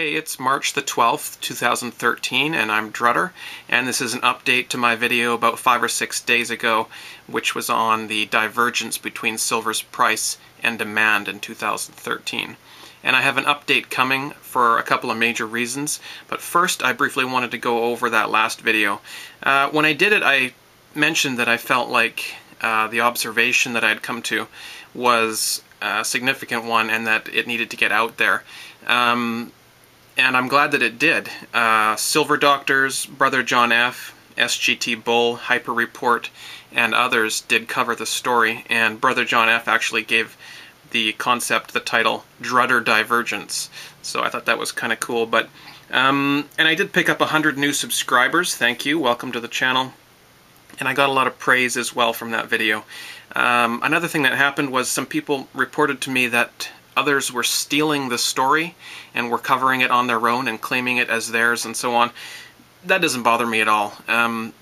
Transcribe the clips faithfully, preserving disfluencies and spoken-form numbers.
Hey, it's March the twelfth, two thousand thirteen, and I'm Drutter, and this is an update to my video about five or six days ago, which was on the divergence between silver's price and demand in two thousand thirteen. And I have an update coming for a couple of major reasons, but first I briefly wanted to go over that last video. Uh, when I did it, I mentioned that I felt like uh, the observation that I had come to was a significant one and that it needed to get out there. Um, And I'm glad that it did. Uh, Silver Doctors, Brother John F., S G T Bull, Hyper Report, and others did cover the story, and Brother John F. actually gave the concept the title Drutter Divergence. So I thought that was kind of cool. But um, and I did pick up one hundred new subscribers. Thank you. Welcome to the channel. And I got a lot of praise as well from that video. Um, another thing that happened was some people reported to me that others were stealing the story and were covering it on their own and claiming it as theirs and so on. That doesn't bother me at all. Um,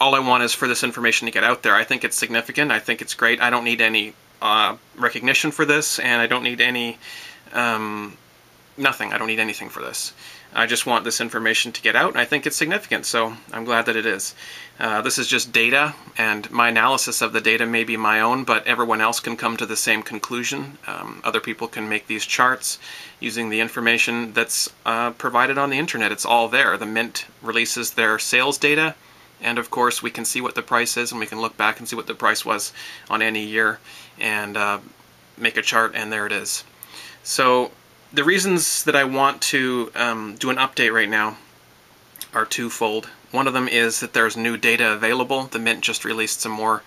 all I want is for this information to get out there. I think it's significant. I think it's great. I don't need any uh, recognition for this, and I don't need any... Um, nothing. I don't need anything for this. I just want this information to get out, and I think it's significant, so I'm glad that it is. Uh, this is just data, and my analysis of the data may be my own, but everyone else can come to the same conclusion. Um, other people can make these charts using the information that's uh, provided on the internet. It's all there. The Mint releases their sales data, and of course we can see what the price is, and we can look back and see what the price was on any year, and uh, make a chart, and there it is. So the reasons that I want to um, do an update right now are twofold. One of them is that there's new data available. The Mint just released some more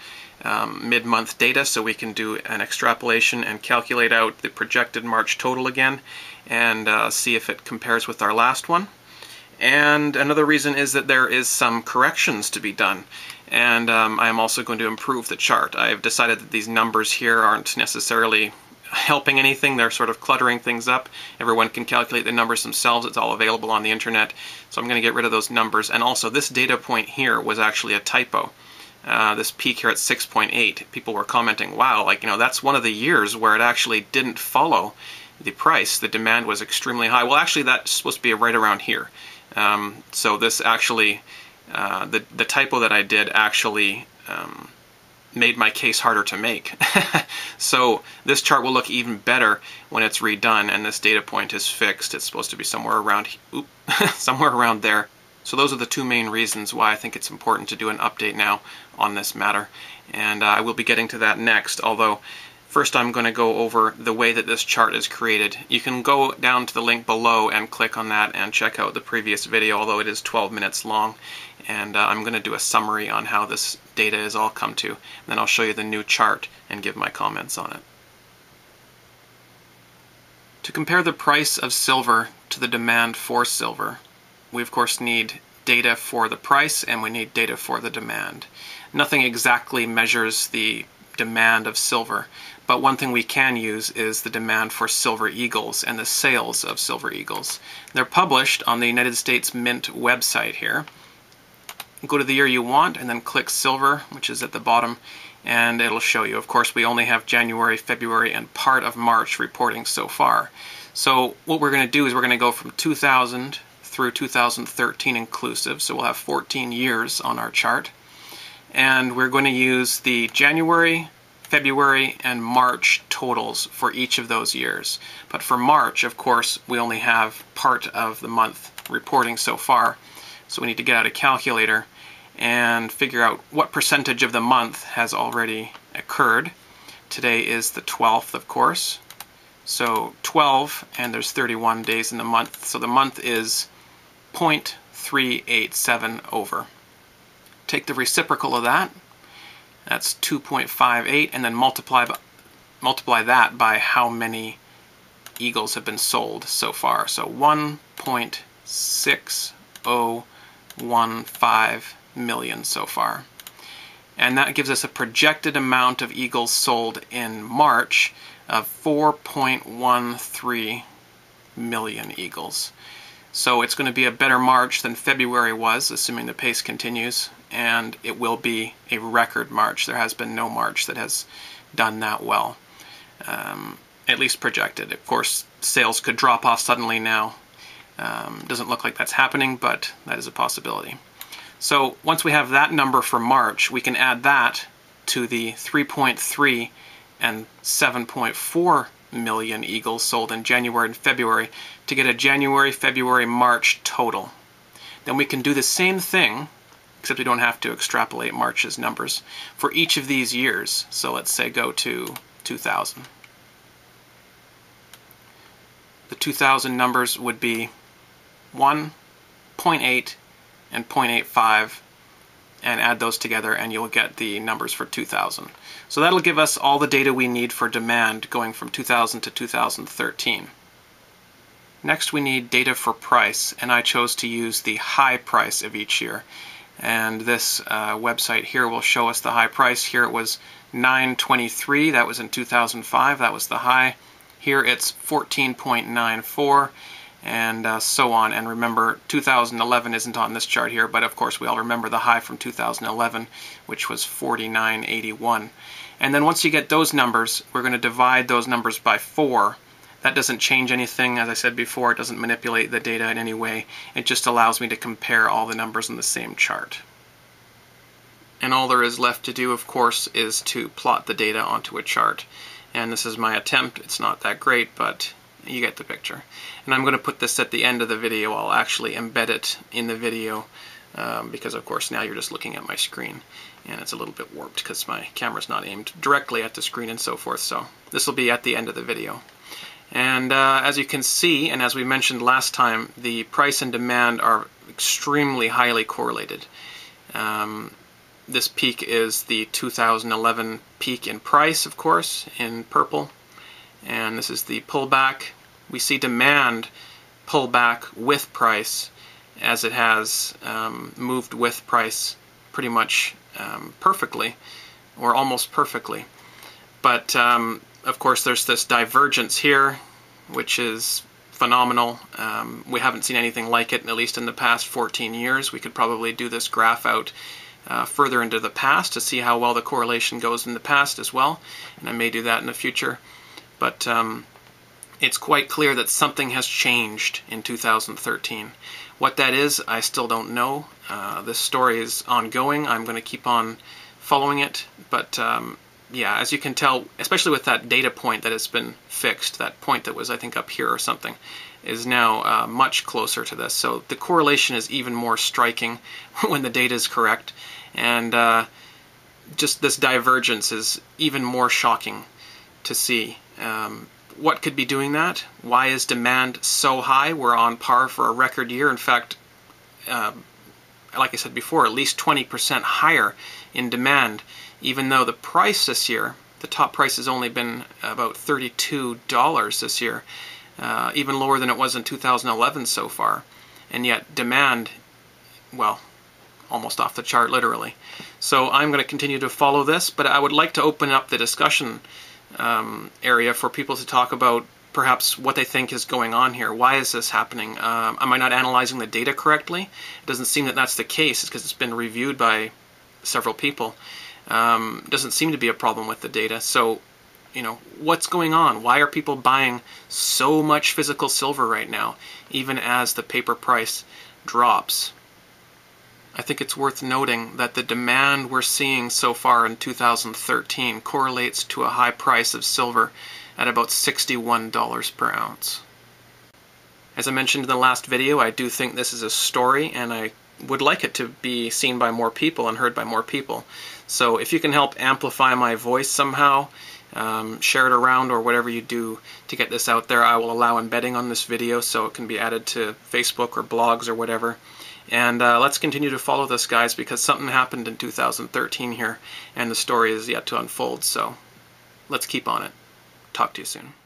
um, mid-month data, so we can do an extrapolation and calculate out the projected March total again and uh, see if it compares with our last one. And another reason is that there is some corrections to be done, and um, I'm also going to improve the chart. I've decided that these numbers here aren't necessarily helping anything. They're sort of cluttering things up. Everyone can calculate the numbers themselves. It's all available on the internet. So I'm going to get rid of those numbers. And also, this data point here was actually a typo. Uh, this peak here at six point eight. People were commenting, wow, like, you know, that's one of the years where it actually didn't follow the price. The demand was extremely high. Well, actually, that's supposed to be right around here. Um, so this actually, uh, the, the typo that I did actually... Um, made my case harder to make. So this chart will look even better when it's redone and this data point is fixed. It's supposed to be somewhere around oop, somewhere around there. So those are the two main reasons why I think it's important to do an update now on this matter. And uh, I will be getting to that next, although first I'm going to go over the way that this chart is created. You can go down to the link below and click on that and check out the previous video, although it is twelve minutes long. And uh, I'm going to do a summary on how this data has all come to. And then I'll show you the new chart and give my comments on it. To compare the price of silver to the demand for silver, we of course need data for the price and we need data for the demand. Nothing exactly measures the demand of silver, but one thing we can use is the demand for silver eagles and the sales of silver eagles. They're published on the United States Mint website here. Go to the year you want and then click silver, which is at the bottom, and it'll show you. Of course, we only have January, February, and part of March reporting so far. So what we're going to do is we're going to go from two thousand through two thousand thirteen inclusive, so we'll have fourteen years on our chart. And we're going to use the January, February, and March totals for each of those years. But for March, of course, we only have part of the month reporting so far. So we need to get out a calculator and figure out what percentage of the month has already occurred. Today is the twelfth, of course. So twelve, and there's thirty-one days in the month. So the month is zero point three eight seven over. Take the reciprocal of that, that's two point five eight, and then multiply, multiply that by how many eagles have been sold so far. So one point six zero one five million so far. And that gives us a projected amount of eagles sold in March of four point one three million eagles. So it's going to be a better March than February was, assuming the pace continues, and it will be a record March. There has been no March that has done that well, um, at least projected. Of course, sales could drop off suddenly now, Um, doesn't look like that's happening, but that is a possibility. So once we have that number for March, we can add that to the three point three and seven point four million eagles sold in January and February to get a January, February, March total. Then we can do the same thing, except we don't have to extrapolate March's numbers, for each of these years. So let's say go to two thousand. The two thousand numbers would be one, zero point eight, and zero point eight five, and add those together and you'll get the numbers for two thousand. So that'll give us all the data we need for demand going from two thousand to two thousand thirteen. Next we need data for price, and I chose to use the high price of each year. And this uh, website here will show us the high price. Here it was nine twenty-three, that was in two thousand five, that was the high. Here it's fourteen point nine four, and uh, so on. And remember, two thousand eleven isn't on this chart here, but of course we all remember the high from two thousand eleven, which was forty-nine eighty-one. And then once you get those numbers, we're going to divide those numbers by four. That doesn't change anything. As I said before, it doesn't manipulate the data in any way. It just allows me to compare all the numbers in the same chart. And all there is left to do, of course, is to plot the data onto a chart. And this is my attempt. It's not that great, but you get the picture. And I'm going to put this at the end of the video. I'll actually embed it in the video um, because, of course, now you're just looking at my screen. And it's a little bit warped because my camera's not aimed directly at the screen and so forth. So this will be at the end of the video. And uh, as you can see, and as we mentioned last time, the price and demand are extremely highly correlated. Um, this peak is the two thousand eleven peak in price, of course, in purple. And this is the pullback. We see demand pull back with price as it has um, moved with price pretty much um, perfectly, or almost perfectly. But um, of course there's this divergence here, which is phenomenal. Um, we haven't seen anything like it, at least in the past fourteen years. We could probably do this graph out Uh, further into the past to see how well the correlation goes in the past as well, and I may do that in the future. But um, it's quite clear that something has changed in two thousand thirteen. What that is, I still don't know. Uh, this story is ongoing. I'm going to keep on following it, but um, yeah, as you can tell, especially with that data point that has been fixed, that point that was I think up here or something, is now uh, much closer to this. So the correlation is even more striking when the data is correct. And uh, just this divergence is even more shocking to see. Um, what could be doing that? Why is demand so high? We're on par for a record year. In fact, uh, like I said before, at least twenty percent higher in demand, even though the price this year, the top price has only been about thirty-two dollars this year, uh, even lower than it was in two thousand eleven so far. And yet demand, well, almost off the chart, literally. So I'm going to continue to follow this, but I would like to open up the discussion um, area for people to talk about perhaps what they think is going on here. Why is this happening? Um, am I not analyzing the data correctly? It doesn't seem that that's the case. It's because it's been reviewed by several people. Um, doesn't seem to be a problem with the data. So, you know, what's going on? Why are people buying so much physical silver right now, even as the paper price drops? I think it's worth noting that the demand we're seeing so far in two thousand thirteen correlates to a high price of silver at about sixty-one dollars per ounce. As I mentioned in the last video, I do think this is a story, and I would like it to be seen by more people and heard by more people. So if you can help amplify my voice somehow, um, share it around or whatever you do to get this out there, I will allow embedding on this video so it can be added to Facebook or blogs or whatever. And uh, let's continue to follow this, guys, because something happened in two thousand thirteen here, and the story is yet to unfold. So let's keep on it. Talk to you soon.